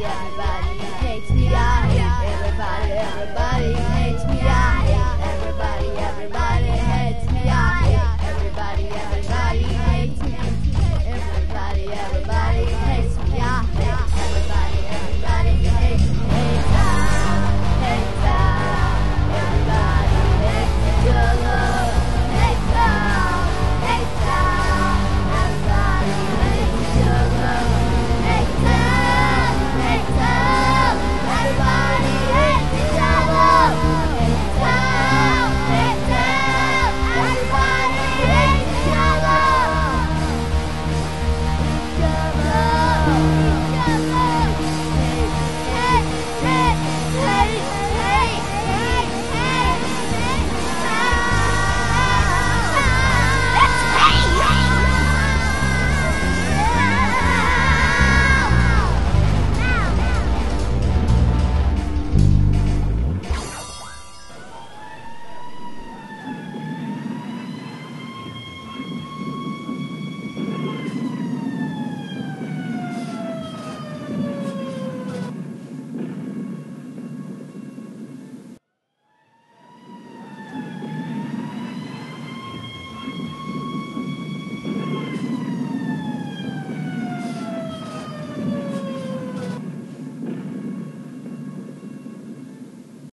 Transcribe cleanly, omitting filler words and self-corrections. Yeah.